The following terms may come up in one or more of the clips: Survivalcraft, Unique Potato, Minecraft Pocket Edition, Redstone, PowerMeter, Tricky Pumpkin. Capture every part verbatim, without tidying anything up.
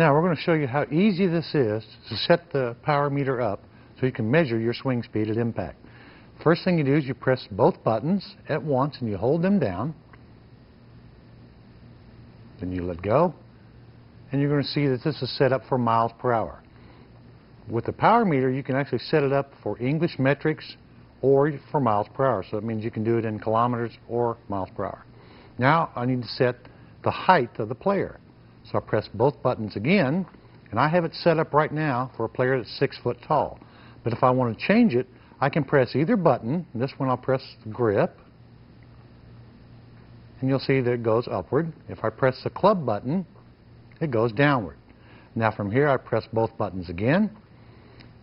Now we're going to show you how easy this is to set the power meter up so you can measure your swing speed at impact. First thing you do is you press both buttons at once and you hold them down. Then you let go, and you're going to see that this is set up for miles per hour. With the power meter, you can actually set it up for English metrics or for miles per hour. So that means you can do it in kilometers or miles per hour. Now I need to set the height of the player. So I press both buttons again, and I have it set up right now for a player that's six foot tall. But if I want to change it, I can press either button. This one I'll press grip, and you'll see that it goes upward. If I press the club button, it goes downward. Now from here I press both buttons again,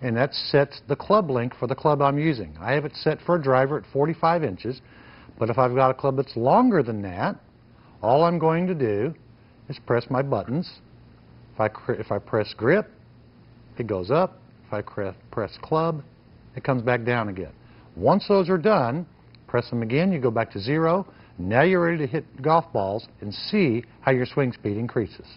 and that sets the club length for the club I'm using. I have it set for a driver at forty-five inches, but if I've got a club that's longer than that, all I'm going to do is press my buttons. If I, if I press grip, it goes up. If I press club, it comes back down again. Once those are done, press them again, you go back to zero. Now you're ready to hit golf balls and see how your swing speed increases.